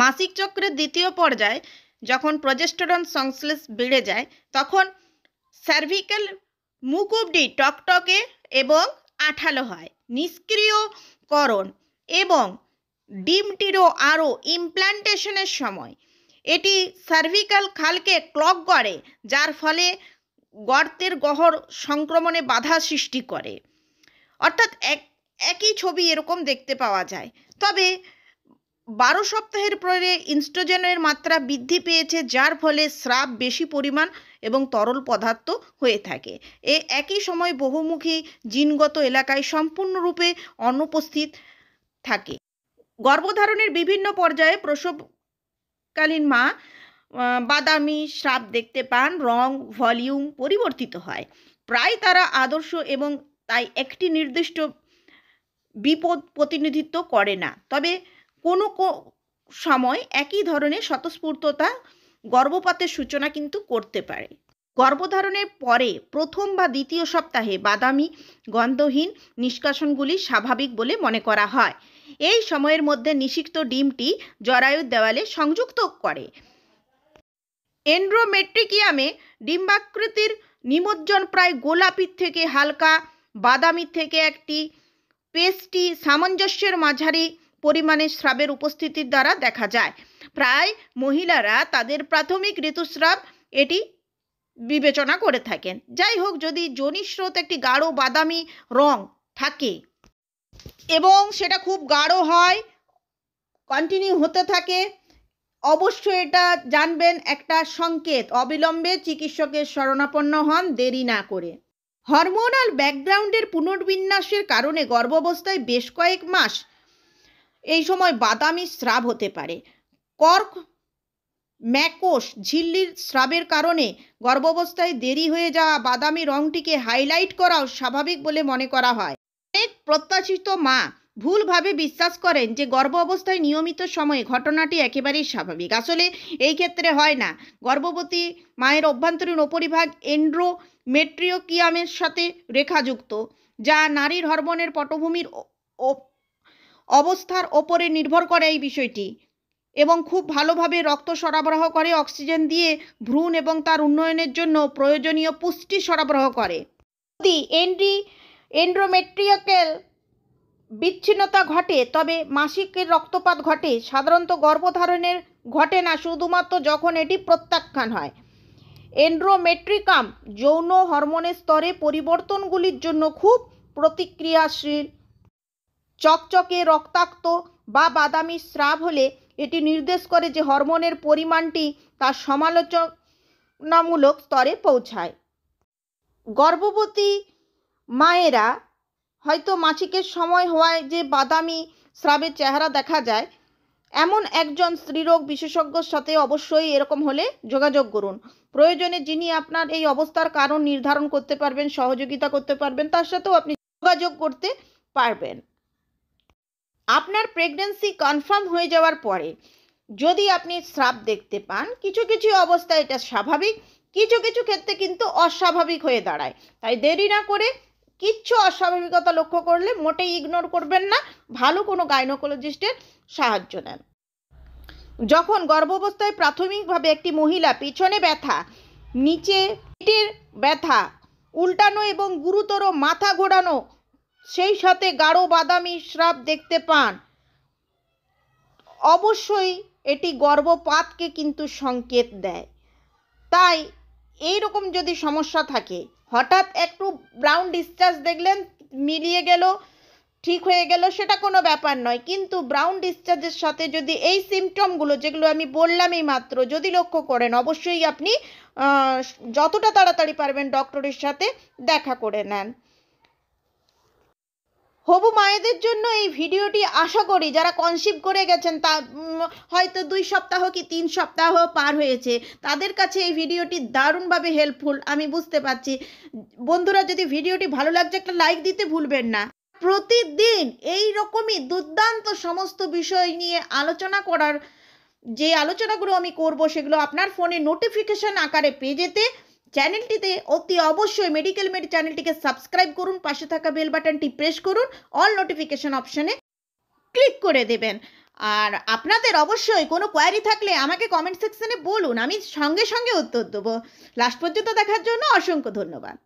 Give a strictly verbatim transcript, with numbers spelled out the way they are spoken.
मासिक चक्रेर द्वितीय पर्याय जखन प्रोजेस्टेरन संश्लेष बेड़े जाए तखन सार्विकल मुकुबडी टकटके एवं आठालो हय। निष्क्रियकरण एवं डिमटिरो आरो इमप्लांटेशनेर समय एटी सार्विकल खालके क्लग करे जार फले गर्तेर गहर संक्रमणे बाधा सृष्टि करे। अर्थात एक एक ही छवि एरकम देखते पावा जाए। तबे बारो सप्ताहेर परे इन्स्ट्रोजेनेर मात्रा बृद्धि पेयेछे जार फले स्राव बेशी परिमाण एबं तरल पदार्थ हये थाके। ए एकी समय बहुमुखी जीनगत एलाकाय सम्पूर्ण रूपे अनुपस्थित थाके। गर्भधारणेर विभिन्न पर्याये प्रसवकालीन मा बादामी श्राप देखते पान, रंग भल्यूम परिवर्तित हय। प्राय तारा आदर्श एबं ताई एकटी निर्दिष्ट विपद प्रतिनिधित्व करे ना। तबे कोनो को समय एकी धरनेर स्वतस्फूर्तता गर्भपातेर सूचना किन्तु करते पारे। गर्भधारणेर परे प्रथम बा द्वितीय सप्ताहे बादामी गन्धहीन निष्कासनगुली स्वाभाविक बोले मने करा हय। एई समयेर मध्ये निषिक्त डिमटी जरायुर देवाले संयुक्त करे। एंड्रोमेट्रिकियामे डिम्बाकृतिर निमज्जन प्राय गोलापी थेके हालका बादामी थेके एकटी पेस्टी सामंजस्येर माझारि परिमाणे श्रावेर उपस्थितिर द्वारा देखा जाए। प्राय महिलारा तादेर प्राथमिक ऋतुस्राव एटी विवेचना करे थाकेन। जाई होक जदि जनिस्रोत एकटी गाढ़ो बादामी रंग थाके एबं सेटा खूब गाढ़ो हय कन्टिन्यू होते थाके अवश्य एटा जानबेन एकटा संकेत। अविलम्बे चिकित्सकेर शरणापन्न हन देरी ना करे। हरमोनाल बैकग्राउंडेर पुनर्विन्यासेर कारणे गर्भावस्थाय बेश कयेक मास এই সময় বাদামি স্রাব হতে পারে। কর্ক ম্যাকোস ঝিল্লির স্রাবের কারণে গর্ভাবস্থায় দেরি হয়ে যাওয়া বাদামি রঙটিকে হাইলাইট করাও স্বাভাবিক বলে মনে করা হয়। অনেক প্রত্যাশিত মা ভুলভাবে বিশ্বাস করেন যে গর্ভাবস্থায় নিয়মিত সময়ে ঘটনাটি একেবারেই স্বাভাবিক। আসলে এই ক্ষেত্রে হয় না। গর্ভবতী মায়ের অভ্যন্তরীণ উপরিভাগ এন্ড্রোমেট্রিকিয়ামের সাথে রেখাযুক্ত, যা নারীর হরমোনের পটভূমির অবস্থার ওপরে নির্ভর করে। এই বিষয়টি এবং খুব ভালোভাবে রক্ত সরবরাহ করে, অক্সিজেন দিয়ে ভ্রূণ এবং তার উন্নয়নের জন্য প্রয়োজনীয় পুষ্টি সরবরাহ করে। যদি এন্ড্রি এন্ড্রোমেট্রিয়াল বিচ্ছিন্নতা ঘটে তবে মাসিকের রক্তপাত ঘটে। সাধারণত গর্ভধারণের ঘটে না, শুধুমাত্র যখন এটি প্রত্যাখ্যান হয়। এন্ড্রোমেট্রিকাম যৌন হরমোনের স্তরে পরিবর্তনগুলির জন্য খুব প্রতিক্রিয়াশীল। চকচকে রক্তাক্ত বা বাদামি স্রাব হলে এটি নির্দেশ করে যে হরমোনের পরিমাণটি তার সমালোচনামূলক স্তরে পৌঁছায়। গর্ভবতী মায়েরা হয়তো মাসিকের সময় হওয়ায় যে বাদামি স্রাবের চেহারা দেখা যায় এমন একজন স্ত্রীরোগ বিশেষজ্ঞর সাথে অবশ্যই এরকম হলে যোগাযোগ করুন। প্রয়োজনে যিনি আপনার এই অবস্থার কারণ নির্ধারণ করতে পারবেন, সহযোগিতা করতে পারবেন, তার সাথেও আপনি যোগাযোগ করতে পারবেন। আপনার প্রেগন্যান্সি কনফার্ম হয়ে যাওয়ার পরে যদি আপনি স্রাব দেখতে পান, কিছু কিছু অবস্থায় এটা স্বাভাবিক, কিছু কিছু ক্ষেত্রে কিন্তু অস্বাভাবিক হয়ে দাঁড়ায়। তাই দেরি না করে কিচ্ছু অস্বাভাবিকতা লক্ষ্য করলে মোটেই ইগনোর করবেন না, ভালো কোনো গাইনোকোলজিস্টের সাহায্য নেন। যখন গর্ভাবস্থায় প্রাথমিকভাবে একটি মহিলা পিছনে ব্যথা, নিচে পিঠের ব্যথা, উল্টানো এবং গুরুতর মাথা ঘোরানো সেই সাথে গাঢ় বাদামি স্রাব দেখতে পান অবশ্যই এটি গর্ভপাতকে কিন্তু সংকেত দেয়। তাই এই রকম যদি সমস্যা থাকে, হঠাৎ একটু ব্রাউন ডিসচার্জ দেখলেন, মিলিয়ে গেল, ঠিক হয়ে গেল, সেটা কোনো ব্যাপার নয়। কিন্তু ব্রাউন ডিসচার্জের সাথে যদি এই সিমটমগুলো যেগুলো আমি বললাম এই মাত্র যদি লক্ষ্য করেন অবশ্যই আপনি যতটা তাড়াতাড়ি পারবেন ডক্টরের সাথে দেখা করে নেন। হবু মায়েদের জন্য এই ভিডিওটি আশা করি যারা কনসিভ করে গেছেন, তা হয়তো দুই সপ্তাহ কি তিন সপ্তাহ পার হয়েছে, তাদের কাছে এই ভিডিওটি দারুণভাবে হেল্পফুল আমি বুঝতে পারছি। বন্ধুরা, যদি ভিডিওটি ভালো লাগছে একটা লাইক দিতে ভুলবেন না। প্রতিদিন এই রকমই দুর্দান্ত সমস্ত বিষয় নিয়ে আলোচনা করার যে আলোচনাগুলো আমি করব সেগুলো আপনার ফোনে নোটিফিকেশন আকারে পেয়ে যেতে চ্যানেলটিতে অতি অবশ্যই মেডিকেল মেড চ্যানেলটিকে সাবস্ক্রাইব করুন, পাশে থাকা বেল বাটনটি প্রেস করুন, অল নোটিফিকেশন অপশনে ক্লিক করে দেবেন। और आपनादेर अवश्य कोनो क्वारि थाकले आमाके कमेंट सेक्शने बोलुन, आमी संगे संगे उत्तर देब। लास्ट पर्यन्त देखार जन्य असंख्य धन्यवाद।